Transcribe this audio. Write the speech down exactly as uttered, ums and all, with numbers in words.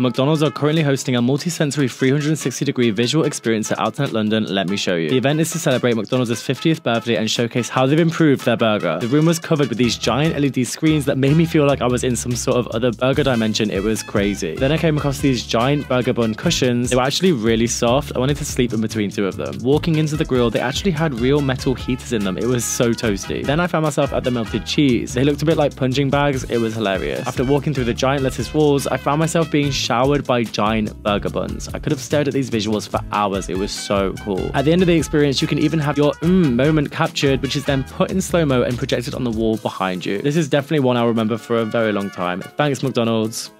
McDonald's are currently hosting a multi-sensory three hundred sixty degree visual experience at Outernet London, let me show you. The event is to celebrate McDonald's fiftieth birthday and showcase how they've improved their burger. The room was covered with these giant L E D screens that made me feel like I was in some sort of other burger dimension. It was crazy. Then I came across these giant burger bun cushions. They were actually really soft. I wanted to sleep in between two of them. Walking into the grill, they actually had real metal heaters in them. It was so toasty. Then I found myself at the melted cheese. They looked a bit like punching bags. It was hilarious. After walking through the giant lettuce walls, I found myself being showered by giant burger buns. I could have stared at these visuals for hours. It was so cool. At the end of the experience, you can even have your mmm moment captured, which is then put in slow-mo and projected on the wall behind you. This is definitely one I'll remember for a very long time. Thanks, McDonald's.